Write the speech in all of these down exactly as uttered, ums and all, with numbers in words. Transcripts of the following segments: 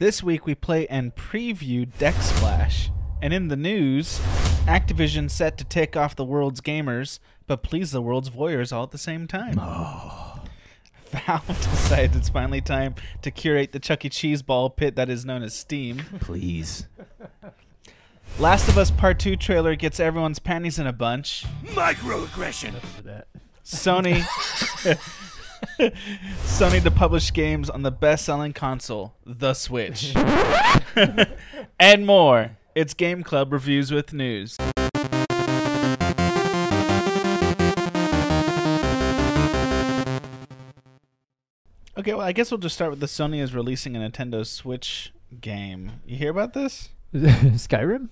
This week we play and preview Deck Splash. And in the news, Activision set to tick off the world's gamers, but please the world's voyeurs all at the same time. Oh. Valve decides it's finally time to curate the Chuck E. Cheese ball pit that is known as Steam. Please. Last of Us Part two trailer gets everyone's panties in a bunch. Microaggression. Sony, Sony to publish games on the best-selling console, the Switch. And more. It's Game Club Reviews with News. Okay, well, I guess we'll just start with the Sony is releasing a Nintendo Switch game. You hear about this? Skyrim?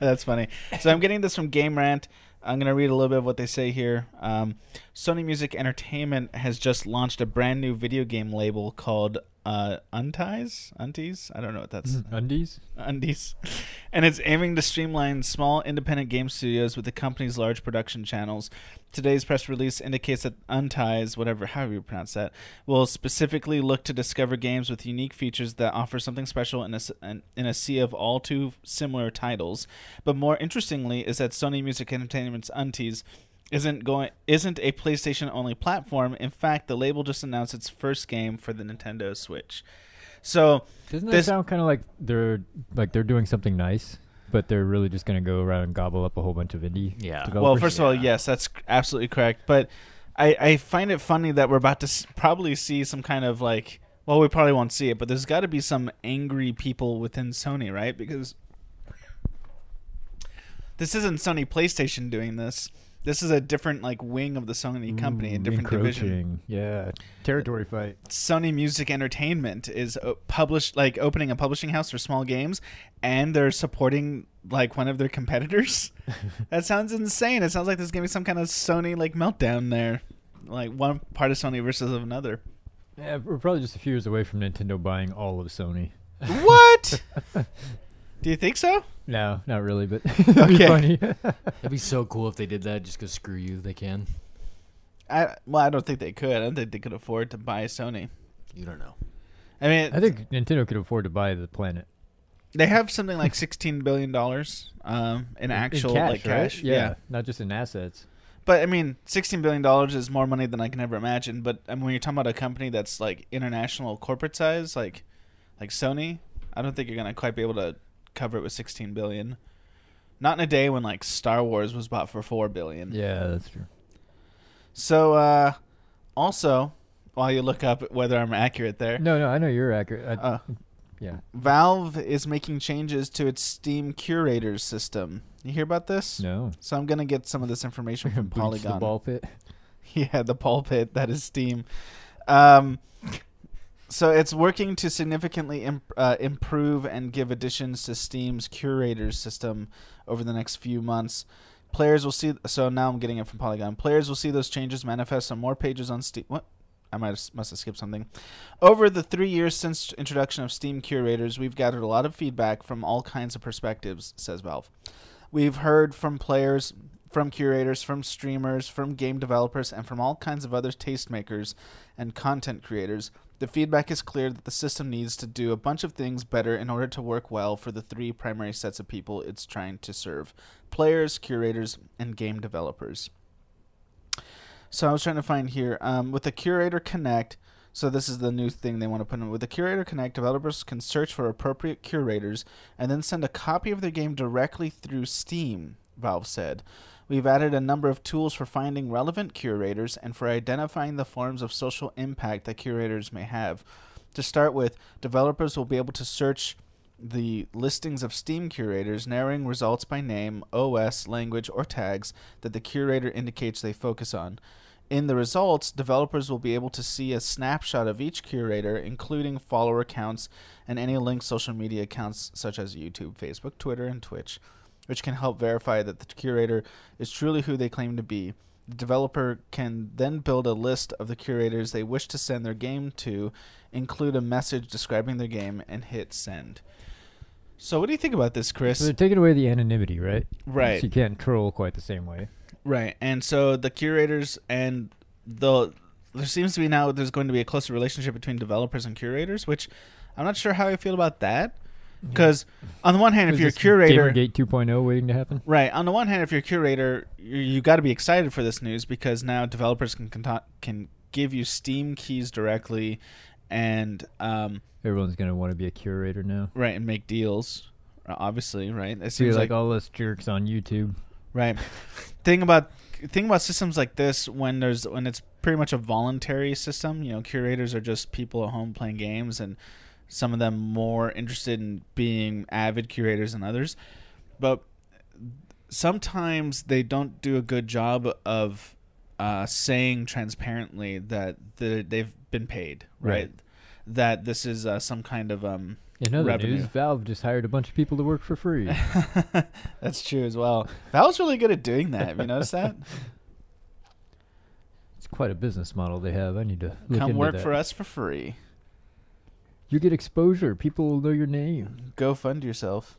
That's funny. So I'm getting this from Game Rant. I'm going to read a little bit of what they say here. Um, Sony Music Entertainment has just launched a brand new video game label called uh, Unties? Unties? I don't know what that's. Mm, undies? Undies. And it's aiming to streamline small independent game studios with the company's large production channels. Today's press release indicates that Unties, whatever, however you pronounce that, will specifically look to discover games with unique features that offer something special in a, in a sea of all too similar titles. But more interestingly is that Sony Music Entertainment's Unties isn't going isn't a PlayStation only platform. In fact, the label just announced its first game for the Nintendo Switch. So doesn't that sound kind of like they're like they're doing something nice, but they're really just going to go around and gobble up a whole bunch of indie yeah. developers? Well, first yeah. of all, yes, that's absolutely correct. But I, I find it funny that we're about to s- probably see some kind of like, well, we probably won't see it, but there's got to be some angry people within Sony, right? Because this isn't Sony PlayStation doing this. This is a different like wing of the Sony company, Ooh, a different division. Yeah, territory fight. Sony Music Entertainment is published, like opening a publishing house for small games, and they're supporting like one of their competitors. That sounds insane. It sounds like there's gonna be some kind of Sony like meltdown there, like one part of Sony versus another. Yeah, we're probably just a few years away from Nintendo buying all of Sony. What? Do you think so? No, not really, but it'd okay. be funny. That'd be so cool if they did that, just because screw you, they can. I Well, I don't think they could. I don't think they could afford to buy Sony. You don't know. I mean, I think Nintendo could afford to buy the planet. They have something like sixteen billion dollars um, in, in actual in cash, like, cash. Right? Yeah, yeah, not just in assets. But, I mean, sixteen billion dollars is more money than I can ever imagine, but I mean, when you're talking about a company that's like international corporate size, like like Sony, I don't think you're going to quite be able to cover it with sixteen billion dollars. Not in a day when like Star Wars was bought for four billion dollars. Yeah, that's true. So uh, also, while you look up whether I'm accurate there. No, no, I know you're accurate. I, uh, yeah. Valve is making changes to its Steam curators system. You hear about this? No. So I'm going to get some of this information from Polygon. The ball pit. Yeah, the ball pit. That is Steam. Um So it's working to significantly imp- uh, improve and give additions to Steam's curators system over the next few months. Players will see... Th- so now I'm getting it from Polygon. Players will see those changes manifest on more pages on Steam... What? I might have, must have skipped something. Over the three years since introduction of Steam curators, we've gathered a lot of feedback from all kinds of perspectives, says Valve. We've heard from players, from curators, from streamers, from game developers, and from all kinds of other tastemakers and content creators. The feedback is clear that the system needs to do a bunch of things better in order to work well for the three primary sets of people it's trying to serve: players, curators, and game developers. So I was trying to find here, um, with the Curator Connect, so this is the new thing they want to put in. With the Curator Connect, developers can search for appropriate curators and then send a copy of their game directly through Steam, Valve said. We've added a number of tools for finding relevant curators and for identifying the forms of social impact that curators may have. To start with, developers will be able to search the listings of Steam curators, narrowing results by name, O S, language, or tags that the curator indicates they focus on. In the results, developers will be able to see a snapshot of each curator, including follower counts and any linked social media accounts such as YouTube, Facebook, Twitter, and Twitch, which can help verify that the curator is truly who they claim to be. The developer can then build a list of the curators they wish to send their game to, include a message describing their game, and hit send. So what do you think about this, Chris? So they're taking away the anonymity, right? Right. So you can't troll quite the same way. Right. And so the curators and the... There seems to be now there's going to be a closer relationship between developers and curators, which I'm not sure how I feel about that. Because on the one hand, if you're a curator, Gamergate two point oh waiting to happen. Right. On the one hand, if you're a curator, you, you got to be excited for this news because now developers can can, can give you Steam keys directly, and um, everyone's gonna want to be a curator now. Right, and make deals. Obviously, right. It seems like, like all those jerks on YouTube. Right. thing about thing about systems like this when there's when it's pretty much a voluntary system. You know, curators are just people at home playing games and. Some of them more interested in being avid curators than others. But sometimes they don't do a good job of uh, saying transparently that the, they've been paid, right? right. That this is uh, some kind of um, In other revenue. News, Valve just hired a bunch of people to work for free. That's true as well. Valve's really good at doing that. Have you noticed that? It's quite a business model they have. I need to look Come into work that. For us for free. You get exposure. People will know your name. Go fund yourself.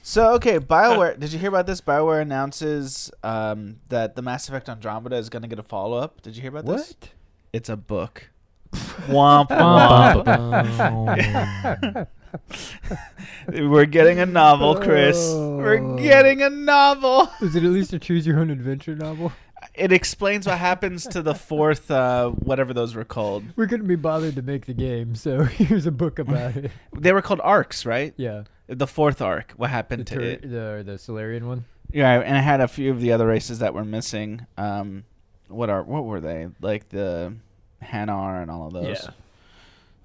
So, okay, BioWare. Did you hear about this? BioWare announces um, that the Mass Effect Andromeda is going to get a follow-up. Did you hear about what? this? What? It's a book. Womp, womp. We're getting a novel, Chris. Oh. We're getting a novel. Is it at least a choose-your-own-adventure novel? It explains what happens to the fourth, uh, whatever those were called. We couldn't be bothered to make the game, so here's a book about it. They were called arcs, right? Yeah. The fourth arc, what happened the to it? The, the Solarian one? Yeah, and I had a few of the other races that were missing. Um, what are what were they? Like the Hanar and all of those. Yeah.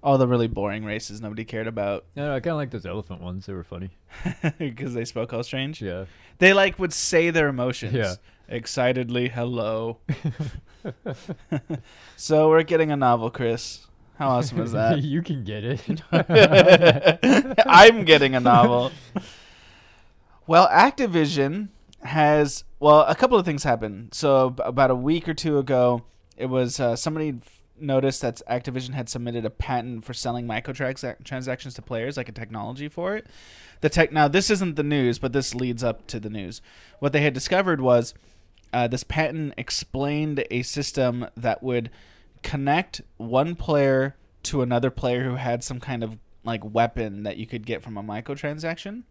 All the really boring races nobody cared about. No, no I kind of like those elephant ones. They were funny. Because they spoke all strange? Yeah. They, like, would say their emotions. Yeah. Excitedly, hello. So we're getting a novel, Chris. How awesome is that? You can get it. I'm getting a novel. Well, Activision has... Well, a couple of things happened. So about a week or two ago, it was uh, somebody... noticed that Activision had submitted a patent for selling microtransactions to players, like a technology for it. The tech now this isn't the news, but this leads up to the news. What they had discovered was uh, this patent explained a system that would connect one player to another player who had some kind of like weapon that you could get from a microtransaction,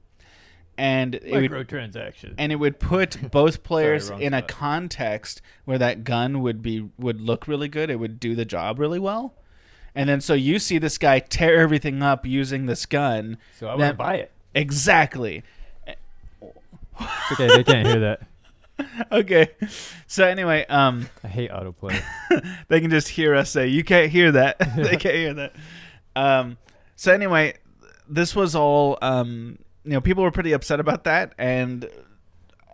and microtransaction, it would, and it would put both players Sorry, in spot. a context where that gun would be would look really good. It would do the job really well, and then so you see this guy tear everything up using this gun. So I want to buy it exactly. Okay, they can't hear that. Okay, so anyway, um, I hate autoplay. They can just hear us say, "You can't hear that." They can't hear that. Um, so anyway, this was all. Um, You know, people were pretty upset about that, and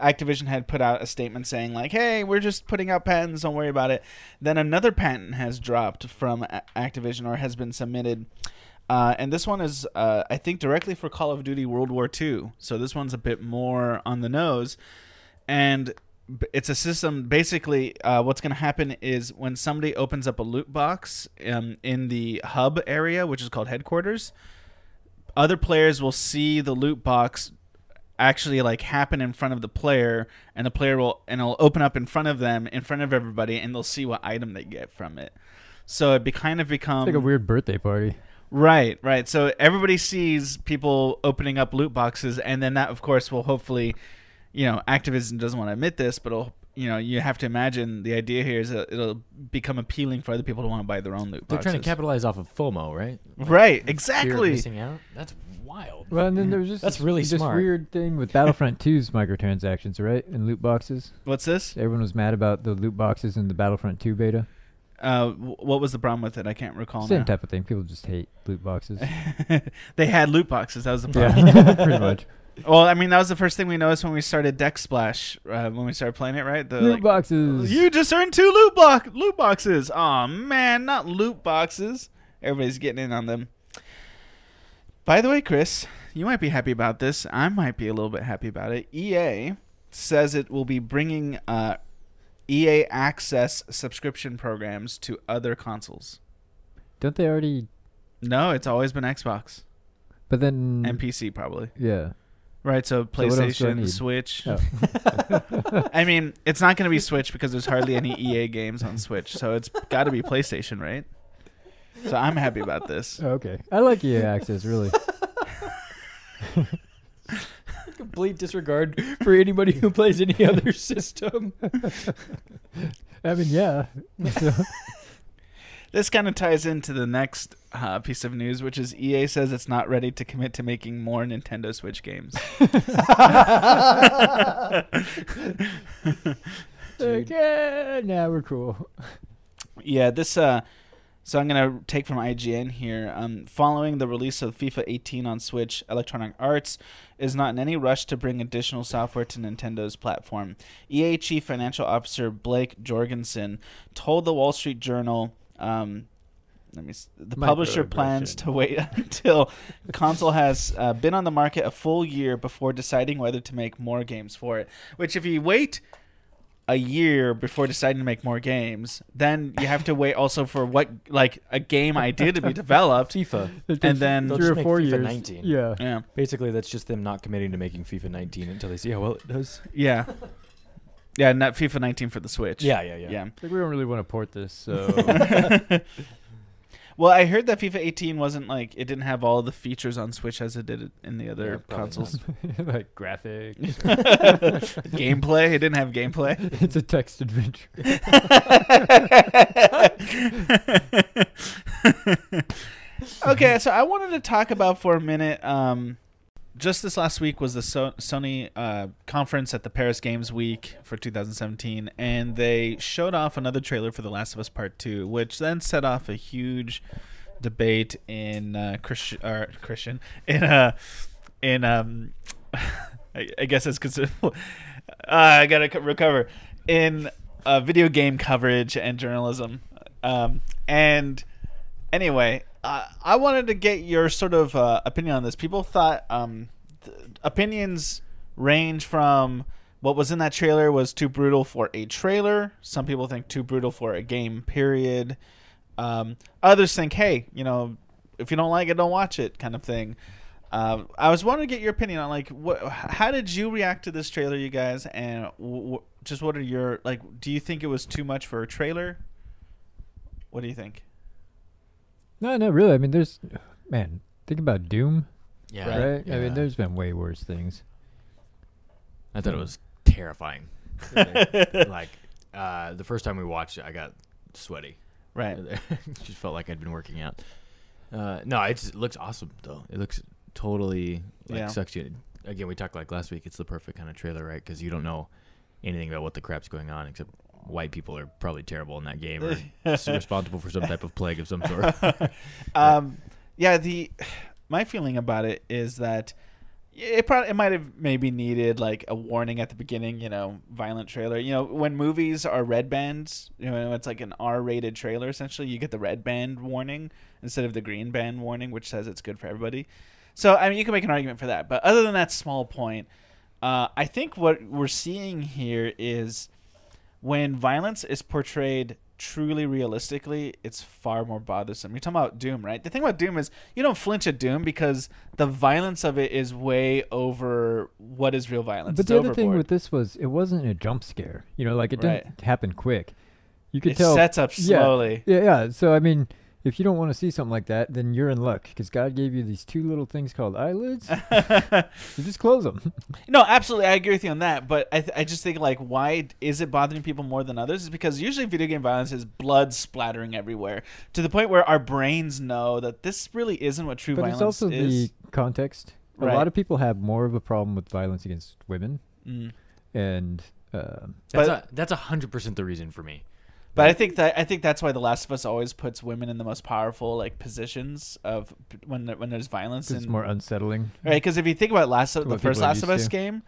Activision had put out a statement saying, like, hey, we're just putting out patents, don't worry about it. Then another patent has dropped from Activision or has been submitted, uh, and this one is, uh, I think, directly for Call of Duty World War Two, so this one's a bit more on the nose, and it's a system, basically, uh, what's going to happen is when somebody opens up a loot box um, in the hub area, which is called Headquarters, other players will see the loot box actually like happen in front of the player, and the player will and it'll open up in front of them, in front of everybody, and they'll see what item they get from it. So it be kind of become it's like a weird birthday party. Right, right. So everybody sees people opening up loot boxes, and then that, of course, will hopefully, you know, Activision doesn't want to admit this, but it'll, you know, you have to imagine the idea here is that it'll become appealing for other people to want to buy their own loot boxes. They're trying to capitalize off of FOMO, right? Like, right, exactly. Missing out? That's wild. Well, and then there's just That's this, really this smart. weird thing with Battlefront two's microtransactions, right? And loot boxes. What's this? Everyone was mad about the loot boxes in the Battlefront two beta. Uh, what was the problem with it? I can't recall. Same now. type of thing. People just hate loot boxes. They had loot boxes. That was the problem. Yeah, pretty much. Well, I mean, that was the first thing we noticed when we started Deck Splash, uh, when we started playing it, right? The, loot like, boxes. You just earned two loot, block, loot boxes. Aw, oh, man, not loot boxes. Everybody's getting in on them. By the way, Chris, you might be happy about this. I might be a little bit happy about it. E A says it will be bringing uh, E A Access subscription programs to other consoles. Don't they already? No, it's always been Xbox. But then... And P C, probably. Yeah. Right, so PlayStation, so Switch. Oh. I mean, it's not going to be Switch because there's hardly any E A games on Switch, so it's got to be PlayStation, right? So I'm happy about this. Okay. I like E A Access, really. Complete disregard for anybody who plays any other system. I mean, yeah. So. This kind of ties into the next uh, piece of news, which is E A says it's not ready to commit to making more Nintendo Switch games. Like, yeah, nah, we're cool. Yeah, this... Uh, so I'm going to take from I G N here. Um, following the release of FIFA eighteen on Switch, Electronic Arts is not in any rush to bring additional software to Nintendo's platform. E A Chief Financial Officer Blake Jorgensen told the Wall Street Journal... Um, let me. The My publisher plans to wait until console has uh, been on the market a full year before deciding whether to make more games for it. Which, if you wait a year before deciding to make more games, then you have to wait also for what, like, a game idea to be developed. FIFA, and then three or four years. nineteen Yeah. Yeah. Basically, that's just them not committing to making FIFA nineteen until they see how well it does. Yeah. Yeah, not FIFA nineteen for the Switch. Yeah, yeah, yeah. yeah. Like, we don't really want to port this, so... Well, I heard that FIFA eighteen wasn't, like... It didn't have all the features on Switch as it did in the other yeah, consoles. Like, graphics. Gameplay? It didn't have gameplay? It's a text adventure. Okay, so I wanted to talk about for a minute... Um, Just this last week was the so- Sony uh, conference at the Paris Games Week for two thousand seventeen, and they showed off another trailer for The Last of Us Part two, which then set off a huge debate in uh, Christian, or Christian, in uh, in um, I, I guess it's considered. uh, I gotta co- recover in uh, video game coverage and journalism, um, and anyway. Uh, I wanted to get your sort of uh, opinion on this. People thought um, th- opinions range from what was in that trailer was too brutal for a trailer. Some people think too brutal for a game, period. Um, others think, hey, you know, if you don't like it, don't watch it, kind of thing. Uh, I was wanting to get your opinion on, like, wh- how did you react to this trailer, you guys? And w- w- just what are your, like, do you think it was too much for a trailer? What do you think? No, no, really. I mean, there's, man, think about Doom. Yeah. Right? Yeah. I mean, there's been way worse things. I thought it was terrifying. Like, uh, the first time we watched it, I got sweaty. Right. Just felt like I'd been working out. Uh, no, it's, it looks awesome, though. It looks totally, like, yeah. sucks you. Again, we talked, like, last week. It's the perfect kind of trailer, right? Because you don't know anything about what the crap's going on except... White people are probably terrible in that game, or responsible for some type of plague of some sort. um, yeah, the my feeling about it is that it probably it might have maybe needed like a warning at the beginning, you know, violent trailer. You know, when movies are red bands, you know, it's like an R-rated trailer essentially. You get the red band warning instead of the green band warning, which says it's good for everybody. So I mean, you can make an argument for that, but other than that small point, uh, I think what we're seeing here is. When violence is portrayed truly realistically, it's far more bothersome. You're talking about Doom, right? The thing about Doom is you don't flinch at Doom because the violence of it is way over what is real violence. But it's the other overboard. Thing with this was it wasn't a jump scare. You know, like it didn't right. happen quick. You could it tell. It sets up slowly. Yeah, yeah, yeah. So, I mean, if you don't want to see something like that, then you're in luck because God gave you these two little things called eyelids. You just close them. No, absolutely. I agree with you on that. But I th- I just think, like, why is it bothering people more than others? Is because usually video game violence is blood splattering everywhere to the point where our brains know that this really isn't what true but violence is. But it's also is. The context. Right. A lot of people have more of a problem with violence against women. Mm. And uh, that's, but, a, that's one hundred percent the reason for me. But I think that I think that's why The Last of Us always puts women in the most powerful like positions of when when there's violence. And, it's more unsettling, right? Because if you think about Last of, the first Last of Us game,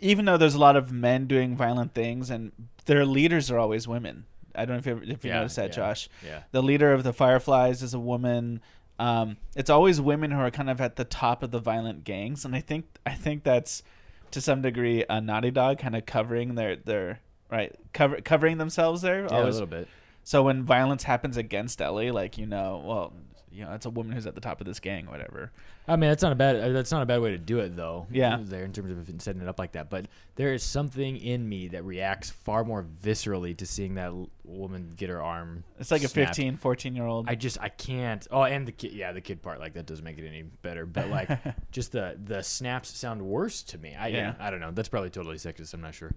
even though there's a lot of men doing violent things and their leaders are always women. I don't know if you, ever, if you yeah, noticed that, yeah, Josh. Yeah. The leader of the Fireflies is a woman. Um, it's always women who are kind of at the top of the violent gangs, and I think I think that's to some degree a Naughty Dog kind of covering their their. Right, cover, covering themselves there. Yeah, always. A little bit. So when violence happens against Ellie, like, you know, well, you know, that's a woman who's at the top of this gang, whatever. I mean, that's not a bad that's not a bad way to do it, though. Yeah. There in terms of setting it up like that, but there is something in me that reacts far more viscerally to seeing that l- woman get her arm. It's like snapped. A fifteen, fourteen year old. I just I can't. Oh, and the kid, yeah, the kid part, like that doesn't make it any better, but like just the the snaps sound worse to me. I yeah. I, I don't know. That's probably totally sexist. I'm not sure.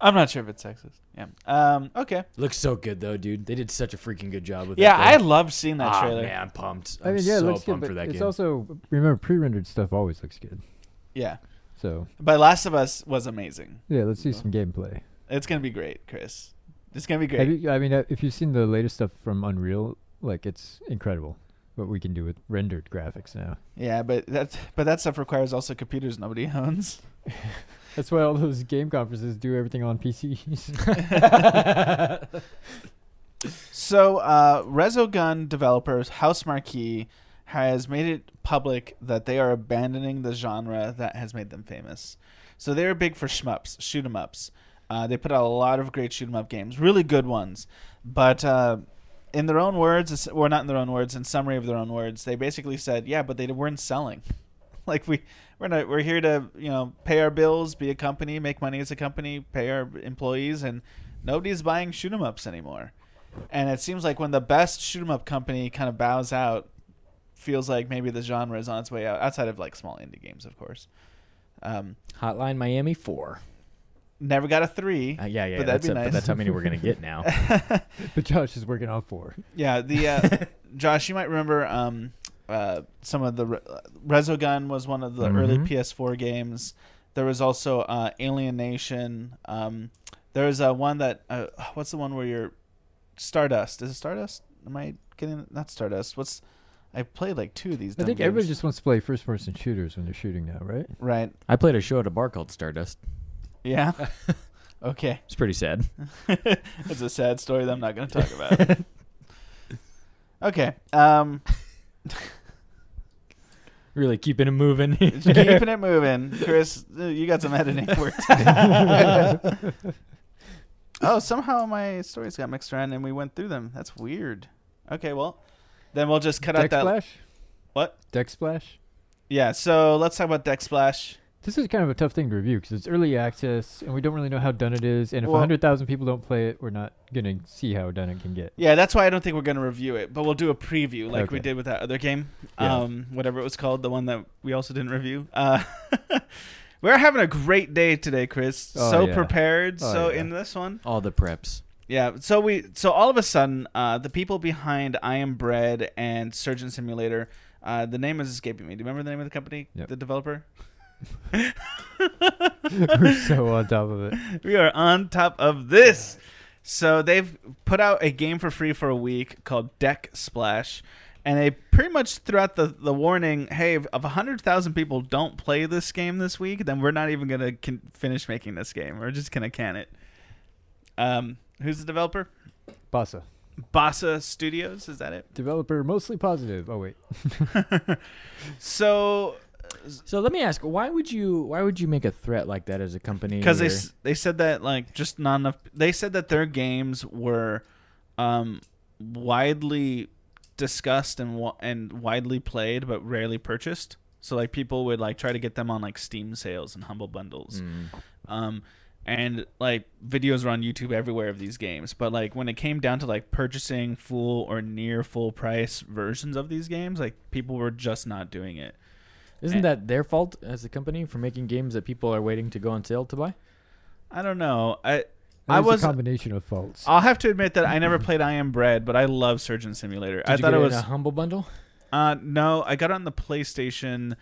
I'm not sure if it's sexist. Yeah. Um, okay. Looks so good though, dude. They did such a freaking good job with. Yeah, that I love seeing that trailer. Oh, man, I'm pumped. I'm I mean, yeah, so it looks pumped good, for that game. It's also, remember, pre-rendered stuff always looks good. Yeah. So. But Last of Us was amazing. Yeah, let's see so. some gameplay. It's gonna be great, Chris. It's gonna be great. Have you, I mean, if you've seen the latest stuff from Unreal, like it's incredible what we can do with rendered graphics now. Yeah, but that but that stuff requires also computers nobody owns. That's why all those game conferences do everything on P Cs. So, uh, Resogun developers House Marquee has made it public that they are abandoning the genre that has made them famous. So they're big for shmups, shoot 'em ups. Uh, they put out a lot of great shoot 'em up games, really good ones. But uh, in their own words, or not in their own words, in summary of their own words, they basically said, "Yeah, but they weren't selling." Like we, we're not, we're here to, you know, pay our bills, be a company, make money as a company, pay our employees, and nobody's buying shoot 'em ups anymore. And it seems like when the best shoot 'em up company kind of bows out, feels like maybe the genre is on its way out. Outside of like small indie games, of course. Um, Hotline Miami four. Never got a three. Uh, yeah, yeah, but that'd that's, be nice. A, but that's how many we're gonna get now. But Josh is working on four. Yeah, the uh, Josh, you might remember. Um, Uh, some of the Re- Resogun was one of the mm-hmm. early P S four games. There was also uh, Alienation. Um, there was a one that uh, what's the one where you're Stardust? Is it Stardust? Am I getting not Stardust? What's I played like two of these. I think games. Everybody just wants to play first person shooters when they're shooting now, right? Right. I played a show at a bar called Stardust. Yeah. Okay. It's pretty sad. It's a sad story that I'm not going to talk about. It. Okay. Um. Really keeping it moving. Keeping it moving. Chris, you got some editing work to do. Oh, somehow my stories got mixed around and we went through them. That's weird. Okay, well, then we'll just cut Deck out that. Deck Splash? What? Deck Splash? Yeah, so let's talk about Deck Splash. This is kind of a tough thing to review because it's early access and we don't really know how done it is. And if well, one hundred thousand people don't play it, we're not going to see how done it can get. Yeah, that's why I don't think we're going to review it. But we'll do a preview like okay. we did with that other game, yeah. um, whatever it was called, the one that we also didn't review. Uh, we're having a great day today, Chris. Oh, so yeah. prepared. Oh, so yeah. in this one. All the preps. Yeah, so we so all of a sudden, uh, the people behind I Am Bread and Surgeon Simulator, uh, the name is escaping me. Do you remember the name of the company, yep. the developer? We're so on top of it. We are on top of this. So they've put out a game for free for a week called Deck Splash, and they pretty much threw out the, the warning, hey, if one hundred thousand people don't play this game this week, then we're not even going to con- finish making this game. We're just going to can it. Um, who's the developer? Bossa. Bossa Studios, is that it? Developer mostly positive. Oh, wait. So... So let me ask, why would you why would you make a threat like that as a company? Because they they said that like just not enough. They said that their games were um, widely discussed and and widely played, but rarely purchased. So like people would like try to get them on like Steam sales and Humble Bundles, mm. um, and like videos are on YouTube everywhere of these games. But like when it came down to like purchasing full or near full price versions of these games, like people were just not doing it. Isn't that their fault as a company for making games that people are waiting to go on sale to buy? I don't know. I I was a combination of faults. I'll have to admit that I never played I Am Bread, but I love Surgeon Simulator. Did I you thought get it was in a Humble Bundle? Uh, no, I got it on the PlayStation.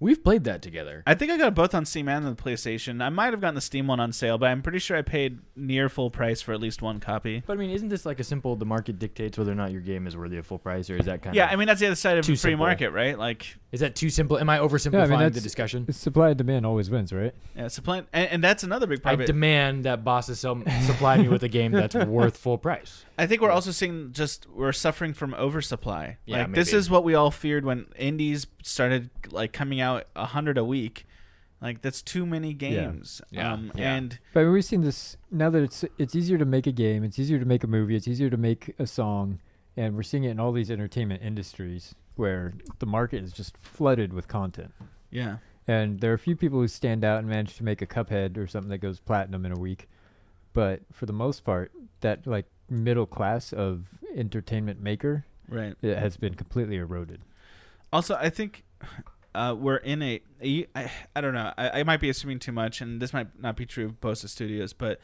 We've played that together. I think I got it both on Steam and on the PlayStation. I might have gotten the Steam one on sale, but I'm pretty sure I paid near full price for at least one copy. But I mean, isn't this like a simple the market dictates whether or not your game is worthy of full price, or is that kind yeah, of Yeah, I mean that's the other side of the free market, right? Like is that too simple? Am I oversimplifying yeah, I mean, the discussion? Supply and demand always wins, right? Yeah, supply and, and that's another big part. I demand that bosses sell, supply me with a game that's worth full price. I think we're also seeing just we're suffering from oversupply. Yeah, like maybe. This is what we all feared when indies started like coming out a hundred a week. Like that's too many games. Yeah. Um yeah. and but we've seen this now that it's it's easier to make a game, it's easier to make a movie, it's easier to make a song. And we're seeing it in all these entertainment industries where the market is just flooded with content. Yeah. And there are a few people who stand out and manage to make a Cuphead or something that goes platinum in a week. But for the most part, that like middle class of entertainment maker, right, it has been completely eroded. Also, I think uh, we're in a, a I, I don't know, I, I might be assuming too much, and this might not be true of Bossa Studios, but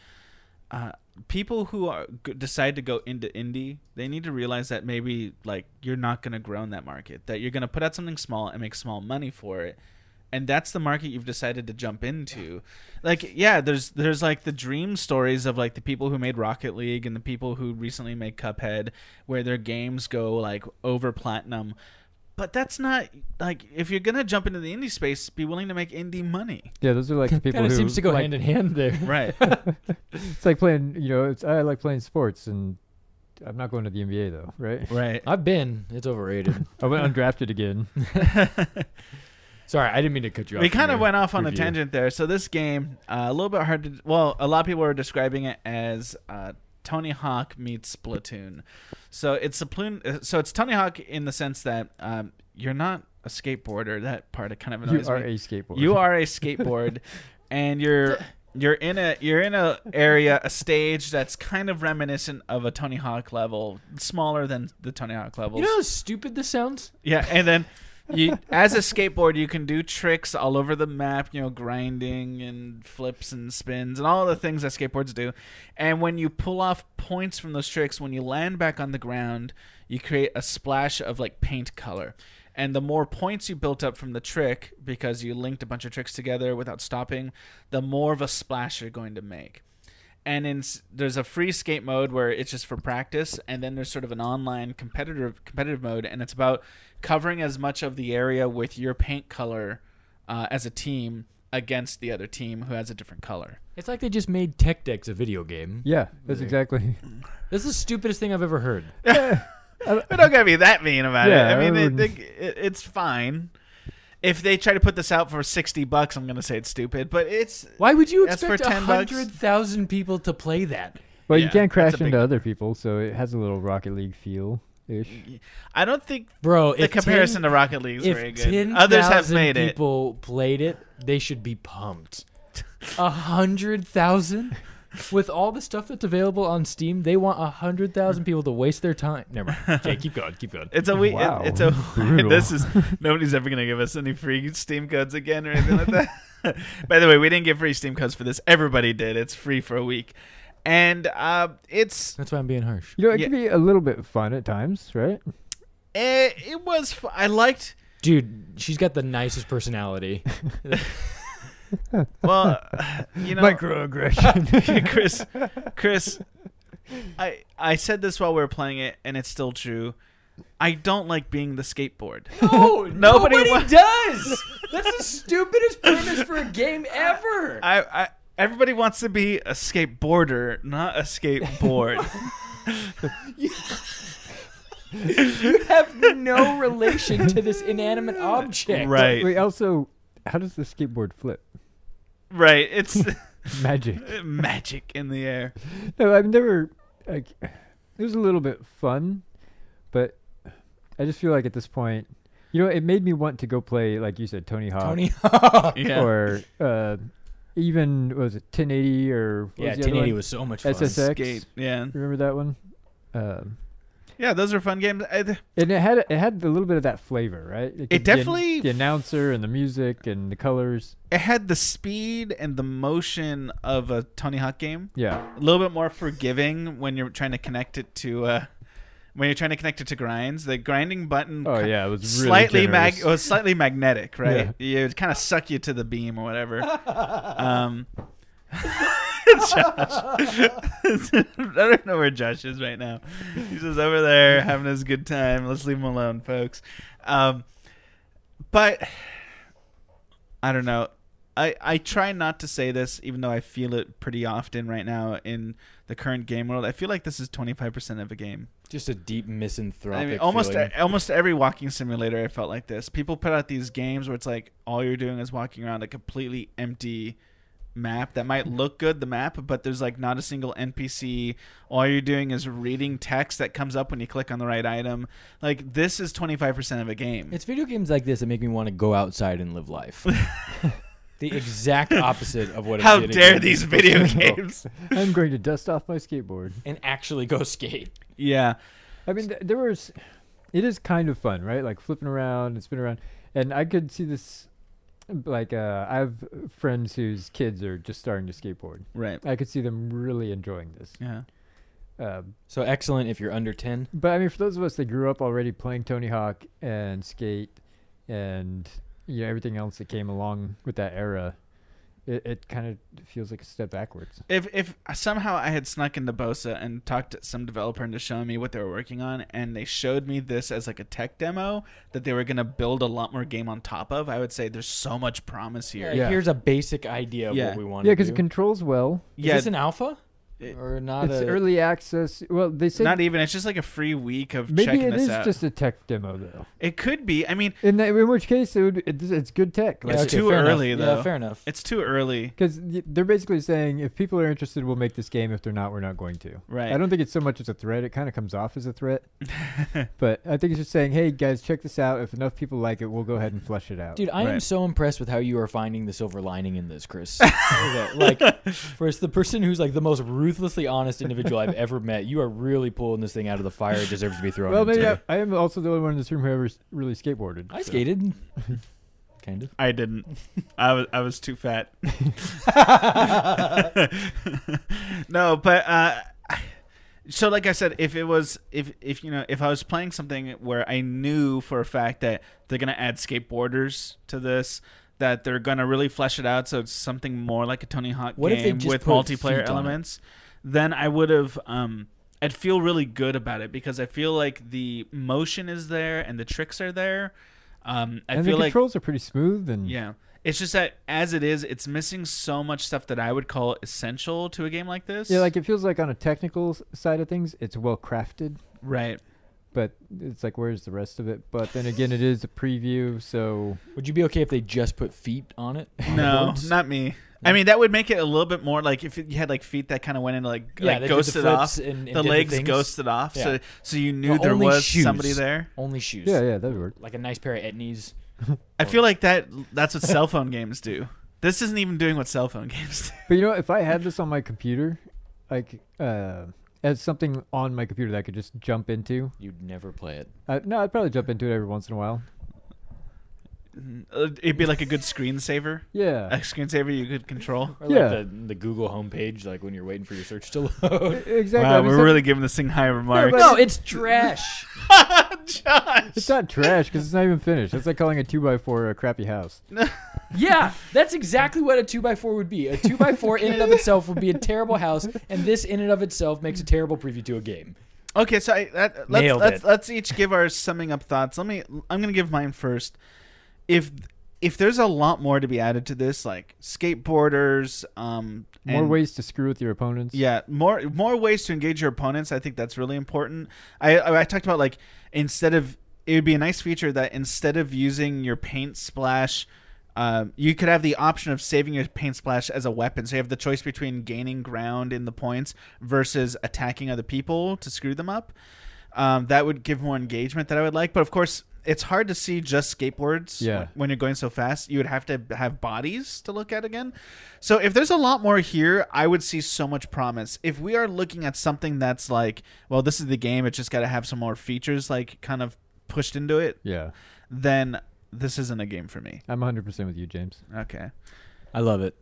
uh, people who are, g- decide to go into indie, they need to realize that maybe like you're not going to grow in that market, that you're going to put out something small and make small money for it. And that's the market you've decided to jump into. Like, yeah, there's there's like the dream stories of like the people who made Rocket League and the people who recently made Cuphead, where their games go like over platinum. But that's not like, if you're gonna jump into the indie space, be willing to make indie money. Yeah, those are like the people who seems to go like, hand in hand there. Right. It's like playing, you know, it's, I like playing sports, and I'm not going to the N B A though, right? Right. I've been. It's overrated. I went undrafted again. Sorry, I didn't mean to cut you off. We kind of went off on review. A tangent there. So this game, uh, a little bit hard to... Well, a lot of people are describing it as uh, Tony Hawk meets Splatoon. So it's Splatoon. So it's Tony Hawk in the sense that um, you're not a skateboarder. That part kind of annoys me. You are me. a skateboard. You are a skateboard, and you're you're in a you're in a area, a stage that's kind of reminiscent of a Tony Hawk level, smaller than the Tony Hawk levels. You know how stupid this sounds? Yeah, and then. You, as a skateboard, you can do tricks all over the map, you know, grinding and flips and spins and all the things that skateboards do. And when you pull off points from those tricks, when you land back on the ground, you create a splash of like paint color. And the more points you built up from the trick, because you linked a bunch of tricks together without stopping, the more of a splash you're going to make. And in, there's a free skate mode where it's just for practice, and then there's sort of an online competitive competitive mode, and it's about covering as much of the area with your paint color uh, as a team against the other team who has a different color. It's like they just made Tech Deck's a video game. Yeah, that's exactly. That's the stupidest thing I've ever heard. But don't get me that mean about yeah, it. I mean, I it, it, it's fine. If they try to put this out for sixty bucks, I'm going to say it's stupid, but it's... Why would you expect one hundred thousand people to play that? Well, yeah, you can't crash into other people, so it has a little Rocket League feel-ish. I don't think Bro, the comparison ten, to Rocket League is very good. ten, Others have made it. If people played it, they should be pumped. one hundred thousand? With all the stuff that's available on Steam, they want one hundred thousand people to waste their time. Never mind. Okay, keep going. Keep going. It's a week. Wow. It, it's a. This is nobody's ever gonna give us any free Steam codes again or anything like that. By the way, we didn't get free Steam codes for this. Everybody did. It's free for a week, and uh, it's. That's why I'm being harsh. You know, it yeah. can be a little bit fun at times, right? It, it was. Fun. I liked. Dude, she's got the nicest personality. Well, you know, microaggression. Chris, Chris, I I said this while we were playing it, and it's still true. I don't like being the skateboard. No, nobody, nobody wa- does. That's the stupidest premise for a game ever. I, I everybody wants to be a skateboarder, not a skateboard. you, you have no relation to this inanimate object, right? We also. How does the skateboard flip? Right, it's magic. Magic in the air. No, I've never. Like, it was a little bit fun, but I just feel like at this point, you know, it made me want to go play, like you said, Tony Hawk. Tony Hawk, yeah. Or uh, even what was it ten eighty or what yeah, was the ten eighty was so much fun. S S X, Skate, yeah. Remember that one? Um, Yeah, those are fun games. And it had it had a little bit of that flavor, right? It, it definitely... The, the announcer and the music and the colors. It had the speed and the motion of a Tony Hawk game. Yeah. A little bit more forgiving when you're trying to connect it to... Uh, when you're trying to connect it to grinds. The grinding button... Oh, yeah. It was really slightly mag- It was slightly magnetic, right? Yeah. It would kind of suck you to the beam or whatever. um, Josh. I don't know where Josh is right now. He's just over there having his good time. Let's leave him alone, folks. Um, but I don't know. I, I try not to say this, even though I feel it pretty often right now in the current game world. I feel like this is twenty-five percent of a game. Just a deep misanthropic I mean, almost feeling. A, almost every walking simulator I felt like this. People put out these games where it's like all you're doing is walking around a completely empty map that might look good, the map, but there's like not a single N P C. All you're doing is reading text that comes up when you click on the right item. Like, this is twenty-five percent of a game. It's video games like this that make me want to go outside and live life. The exact opposite of what. How a dare these video games? I'm going to dust off my skateboard and actually go skate. Yeah, I mean, th there was. It is kind of fun, right? Like flipping around and spinning around, and I could see this. Like, uh, I have friends whose kids are just starting to skateboard. Right. I could see them really enjoying this. Yeah. Uh, so excellent if you're under ten. But I mean, for those of us that grew up already playing Tony Hawk and Skate and, you know, everything else that came along with that era, it, it kind of feels like a step backwards. If if somehow I had snuck into Bossa and talked to some developer into showing me what they were working on, and they showed me this as like a tech demo that they were going to build a lot more game on top of, I would say there's so much promise here. Yeah, yeah. Here's a basic idea of yeah. what we want to do. Yeah, because it controls well. Yeah. Is this an alpha? It, or not it's a, early access. Well, they say not even. It's just like a free week of maybe checking this out. Maybe it is just a tech demo, though. It could be. I mean, in, that, in which case, it would, it's, it's good tech. Like, it's okay, too early, enough. though. Yeah, fair enough. It's too early because they're basically saying if people are interested, we'll make this game. If they're not, we're not going to. Right. I don't think it's so much as a threat. It kind of comes off as a threat, but I think it's just saying, hey guys, check this out. If enough people like it, we'll go ahead and flush it out. Dude, I right. am so impressed with how you are finding the silver lining in this, Chris. Like, first, the person who's like the most rude. Ruthlessly honest individual I've ever met. You are really pulling this thing out of the fire. It deserves to be thrown. Well, maybe I, I am also the only one in this room who ever really skateboarded. I so. skated, kind of. I didn't. I was I was too fat. No, but uh, so like I said, if it was if if you know if I was playing something where I knew for a fact that they're gonna add skateboarders to this. That they're gonna really flesh it out, so it's something more like a Tony Hawk what game with multiplayer elements. Then I would have, um, I'd feel really good about it because I feel like the motion is there and the tricks are there. Um, I and feel the controls like, are pretty smooth and yeah. It's just that as it is, it's missing so much stuff that I would call essential to a game like this. Yeah, like it feels like on a technical side of things, it's well crafted. Right. But it's like, where's the rest of it? But then again, it is a preview, so... Would you be okay if they just put feet on it? On no, not me. No. I mean, that would make it a little bit more like if you had like feet that kind of went into like, yeah, like ghosted the off. And, and the legs things. ghosted off. Yeah. So so you knew well, there was shoes. somebody there. Only shoes. Yeah, yeah, that would work. Like a nice pair of etnies. I feel like that. that's what cell phone games do. This isn't even doing what cell phone games do. But you know, if I had this on my computer, like... Uh, as something on my computer that I could just jump into. You'd never play it. Uh, no, I'd probably jump into it every once in a while. It'd be like a good screensaver. Yeah. A screensaver you could control. Or like yeah. the, the Google homepage, like when you're waiting for your search to load. Exactly. Wow, we're really giving this thing high remarks. No, no it's trash. Josh. It's not trash because it's not even finished. It's like calling a two by four a crappy house. Yeah, that's exactly what a two by four would be. A two by four in and of itself would be a terrible house, and this in and of itself makes a terrible preview to a game. Okay, so I, that, let's, let's, let's each give our summing up thoughts. Let me. I'm going to give mine first. If if there's a lot more to be added to this, like skateboarders, um, more and, ways to screw with your opponents. Yeah, more more ways to engage your opponents. I think that's really important. I I talked about like instead of it would be a nice feature that instead of using your paint splash, uh, you could have the option of saving your paint splash as a weapon. So you have the choice between gaining ground in the points versus attacking other people to screw them up. Um, that would give more engagement that I would like. But of course. It's hard to see just skateboards yeah. when you're going so fast. You would have to have bodies to look at again. So if there's a lot more here, I would see so much promise. If we are looking at something that's like, well, this is the game. It's just got to have some more features like kind of pushed into it. Yeah. Then this isn't a game for me. I'm one hundred percent with you, James. Okay. I love it.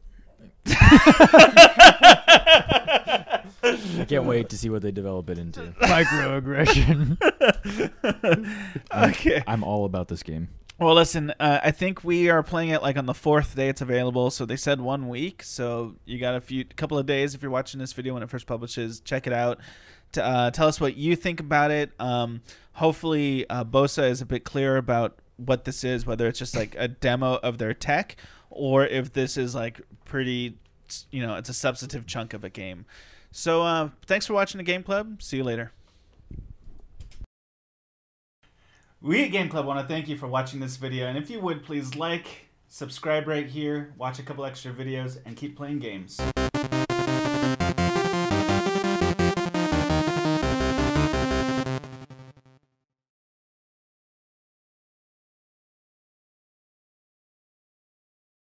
I can't wait to see what they develop it into. Microaggression. Okay. I'm all about this game. Well, listen, uh, I think we are playing it like on the fourth day it's available. So they said one week. So you got a few couple of days if you're watching this video when it first publishes. Check it out. To, uh, tell us what you think about it. Um, hopefully uh, Bossa is a bit clearer about what this is, whether it's just like a demo of their tech or if this is like pretty, you know, it's a substantive chunk of a game. So uh, thanks for watching the Game Club. See you later. We at Game Club want to thank you for watching this video, and if you would, please like, subscribe right here, watch a couple extra videos, and keep playing games.